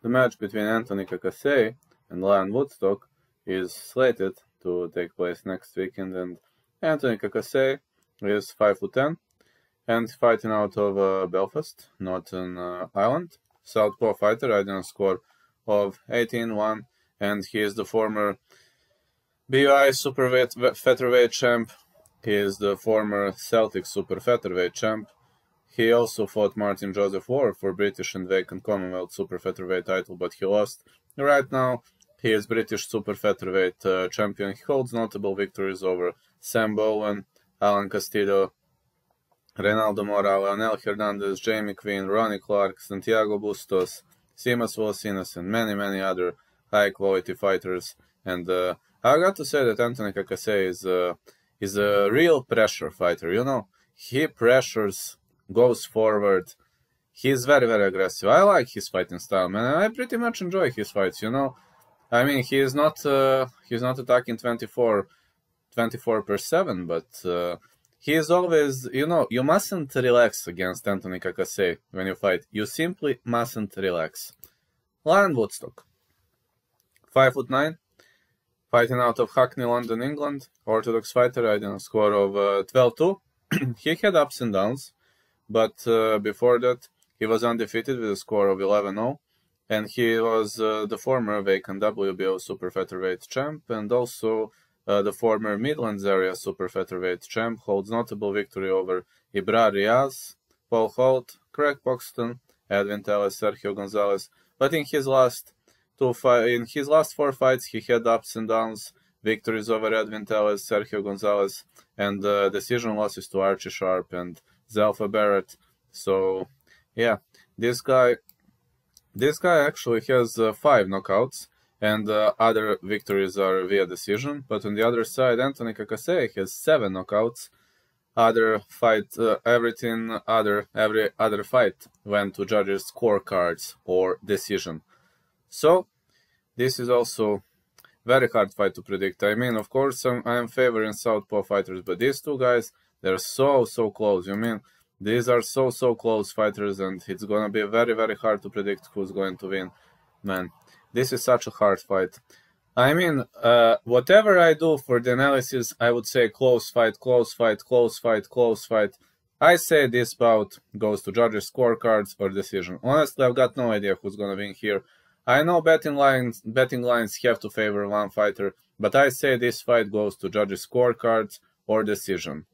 The match between Anthony Cacace and Lyon Woodstock is slated to take place next weekend, and Anthony Cacace is 5'10" and fighting out of Belfast, Northern Ireland. Southpaw fighter, riding a score of 18-1, and he is the former BUI Superweight Featherweight champ. He is the former Celtic Super Featherweight champ. He also fought Martin Joseph War for British and vacant Commonwealth Super Featherweight title, but he lost. Right now, he is British Super Featherweight champion. He holds notable victories over Sam Bowen, Alan Castillo, Reynaldo Moral, Anel Hernandez, Jamie Queen, Ronnie Clark, Santiago Bustos, Simas Velocinas, and many, many other high-quality fighters. And I got to say that Anthony Cacace is a real pressure fighter, you know. He pressures, goes forward. He's very, very aggressive. I like his fighting style, man. I pretty much enjoy his fights, you know. I mean, he is not he's not attacking 24/7, but he is always, you know, you mustn't relax against Anthony Cacace when you fight. You simply mustn't relax. Lyon Woodstock, 5'9", fighting out of Hackney, London, England. Orthodox fighter, riding a score of 12-2. He had ups and downs, but before that he was undefeated with a score of 11-0, and he was the former vacant WBO Super Featherweight champ, and also the former Midlands area Super Featherweight champ. Holds notable victory over Ibrar Riaz, Paul Holt, Craig Poxton, Edwin Tellez, Sergio Gonzalez. But in his last four fights, he had ups and downs, victories over Edwin Tellez, Sergio Gonzalez, and decision losses to Archie Sharp and Zelfa Barrett. So, yeah, this guy actually has 5 knockouts, and other victories are via decision. But on the other side, Anthony Cacace has 7 knockouts. Every other fight went to judges' scorecards or decision. So, this is also very hard fight to predict. I mean, of course, I'm favoring southpaw fighters, but these two guys, they're so close. You mean, these are so close fighters, and it's gonna be very hard to predict who's going to win. Man, this is such a hard fight. I mean, whatever I do for the analysis, I would say close fight, close fight, close fight, close fight. I say this bout goes to judges' scorecards or decision. Honestly, I've got no idea who's gonna win here. I know betting lines have to favor one fighter, but I say this fight goes to judges' scorecards or decision.